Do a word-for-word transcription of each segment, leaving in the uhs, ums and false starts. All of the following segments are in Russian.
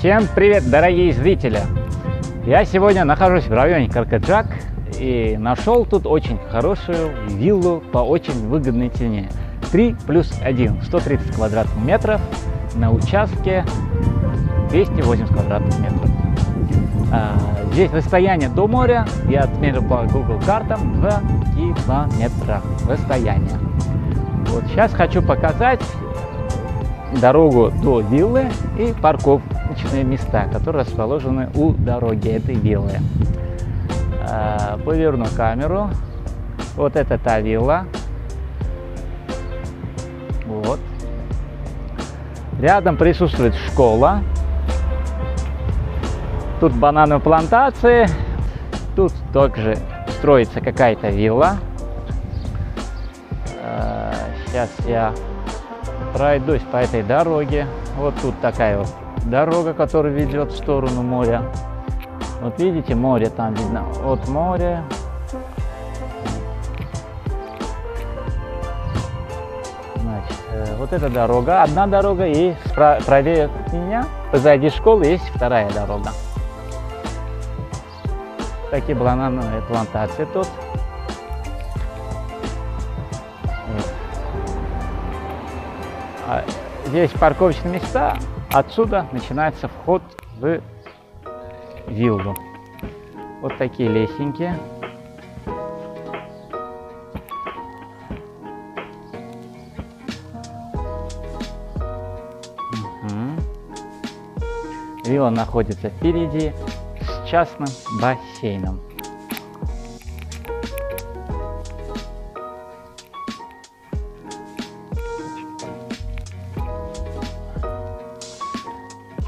Всем привет, дорогие зрители! Я сегодня нахожусь в районе Каркаджак и нашел тут очень хорошую виллу по очень выгодной цене. три плюс один, сто тридцать квадратных метров на участке двести восемьдесят квадратных метров. А, здесь расстояние до моря, я отмерил по Google картам, два километра расстояние. Вот сейчас хочу показать дорогу до виллы и парковочные места, которые расположены у дороги этой виллы. А, поверну камеру. Вот это та вилла. Вот. Рядом присутствует школа. Тут банановые плантации. Тут также строится какая-то вилла. А, сейчас я пройдусь по этой дороге. Вот тут такая вот дорога, которая ведет в сторону моря. Вот видите, море там видно. Вот море. Значит, вот эта дорога. Одна дорога, и правее от меня, позади школы, есть вторая дорога. Такие банановые плантации тут. Здесь парковочные места, отсюда начинается вход в виллу. Вот такие лесенки. Угу. Вилла находится впереди с частным бассейном.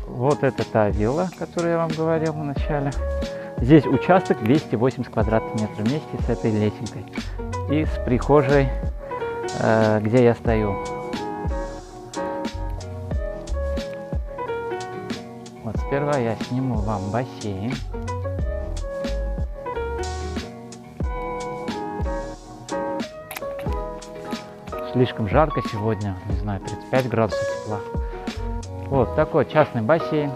Вот это та вилла, о которой я вам говорил в начале. Здесь участок двести восемьдесят квадратных метров вместе с этой лесенкой и с прихожей, где я стою. Вот сперва я сниму вам бассейн. Слишком жарко сегодня, не знаю, тридцать пять градусов тепла. Вот такой частный бассейн.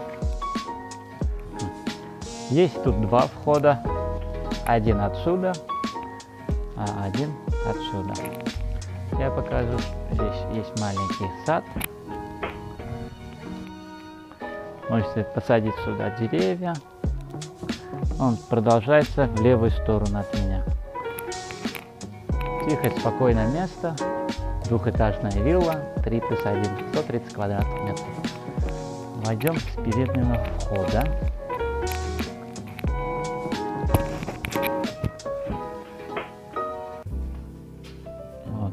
Есть тут два входа. Один отсюда, а один отсюда. Я покажу. Здесь есть маленький сад. Можете посадить сюда деревья. Он продолжается в левую сторону от меня. Тихое, спокойное место. Двухэтажная вилла, три плюс один, сто тридцать квадратных метров. Пойдем с переднего входа. Вот.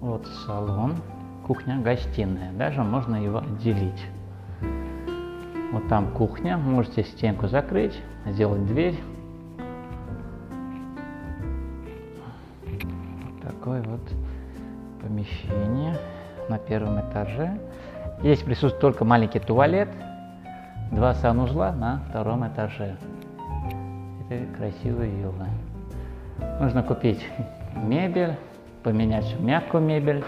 Вот салон, кухня-гостиная. Даже можно его делить. Вот там кухня. Можете стенку закрыть, сделать дверь. Вот такой вот. Помещение на первом этаже. Здесь присутствует только маленький туалет, два санузла на втором этаже. Это красивые виллы. Нужно купить мебель, поменять мягкую мебель,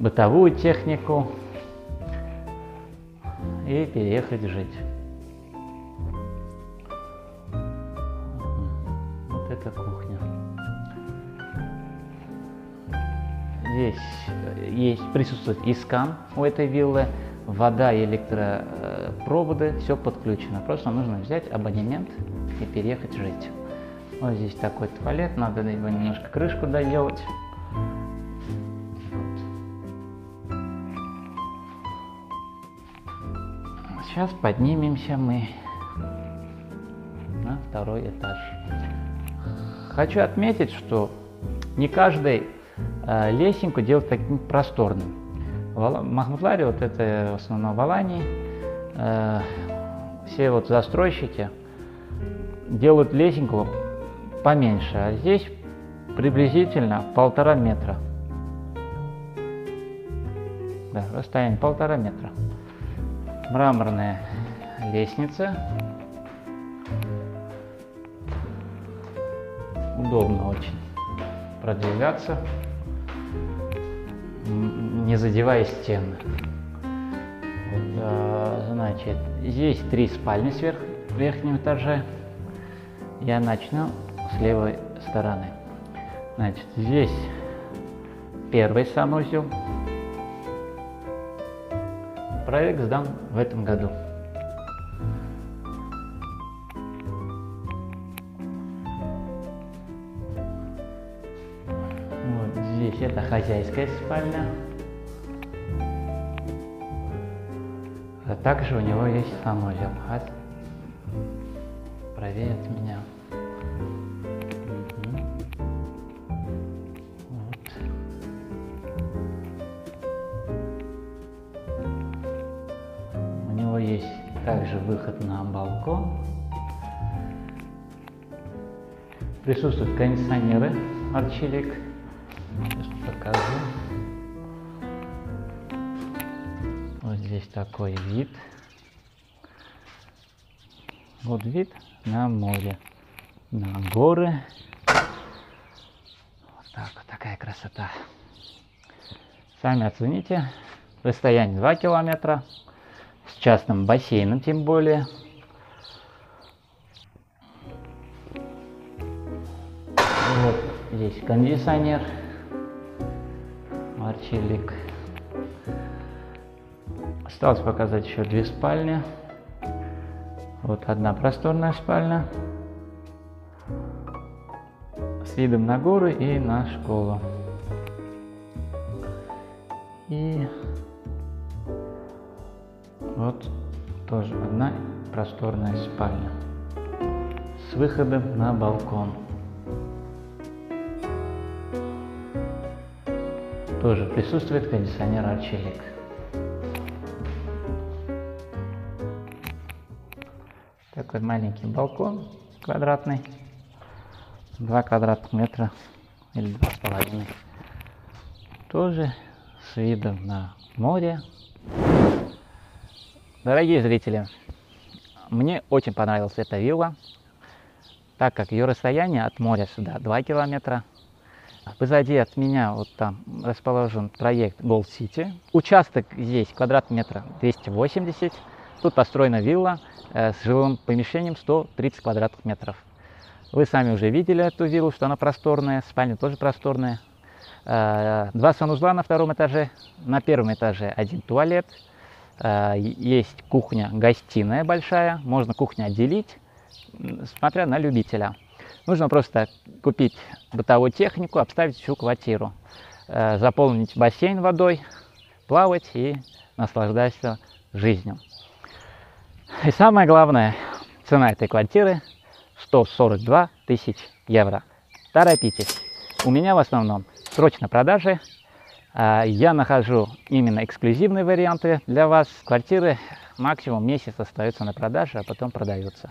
бытовую технику и переехать жить. Вот это кухня. Здесь есть, присутствует искам у этой виллы, вода и электропроводы, все подключено. Просто нужно взять абонемент и переехать жить. Вот здесь такой туалет, надо его немножко крышку доделать. Сейчас поднимемся мы на второй этаж. Хочу отметить, что не каждый лесенку делать таким просторным. В Махмутларе, вот это в основном в Аланьи, э, все вот застройщики делают лесенку поменьше, а здесь приблизительно полтора метра. Да, расстояние полтора метра. Мраморная лестница. Удобно очень продвигаться. не задевая стены. Вот, а, значит, здесь три спальни сверху, в верхнем этаже. Я начну с левой стороны. Значит, здесь первый санузел. Проект сдан в этом году. Вот здесь это хозяйская спальня. А также у него есть санузел. Правее от меня. Есть также выход на балкон. Присутствуют кондиционеры Арчелик. Сейчас покажу. Вот здесь такой вид. Вот вид на море, на горы. Вот так вот такая красота. Сами оцените. Расстояние два километра. С частным бассейном тем более. Вот здесь кондиционер Арчелик. Осталось показать еще две спальни. Вот одна просторная спальня с видом на горы и на школу. И вот тоже одна просторная спальня с выходом на балкон. Тоже присутствует кондиционер Арчелик. Такой маленький балкон квадратный, два квадратных метра или два с половиной. Тоже с видом на море. Дорогие зрители, мне очень понравилась эта вилла, так как ее расстояние от моря сюда два километра. Позади от меня вот там расположен проект Gold City. Участок здесь квадратных метров двести восемьдесят. Тут построена вилла с жилым помещением сто тридцать квадратных метров. Вы сами уже видели эту виллу, что она просторная, спальня тоже просторная. Два санузла на втором этаже, на первом этаже один туалет. Есть кухня-гостиная большая, можно кухню отделить, смотря на любителя. Нужно просто купить бытовую технику, обставить всю квартиру, заполнить бассейн водой, плавать и наслаждаться жизнью. И самое главное, цена этой квартиры сто сорок две тысячи евро. Торопитесь, у меня в основном срочно продажи. Я нахожу именно эксклюзивные варианты для вас. Квартиры максимум месяц остаются на продаже, а потом продаются.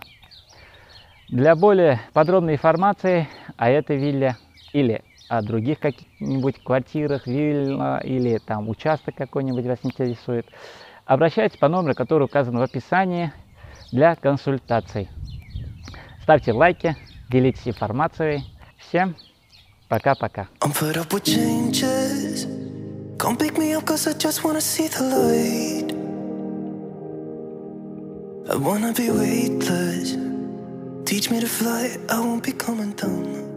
Для более подробной информации о этой вилле или о других каких-нибудь квартирах, вилла или там участок какой-нибудь вас интересует, обращайтесь по номеру, который указан в описании, для консультаций. Ставьте лайки, делитесь информацией. Всем пока-пока. Come pick me up cause I just wanna see the light. I wanna be weightless. Teach me to fly, I won't be coming down.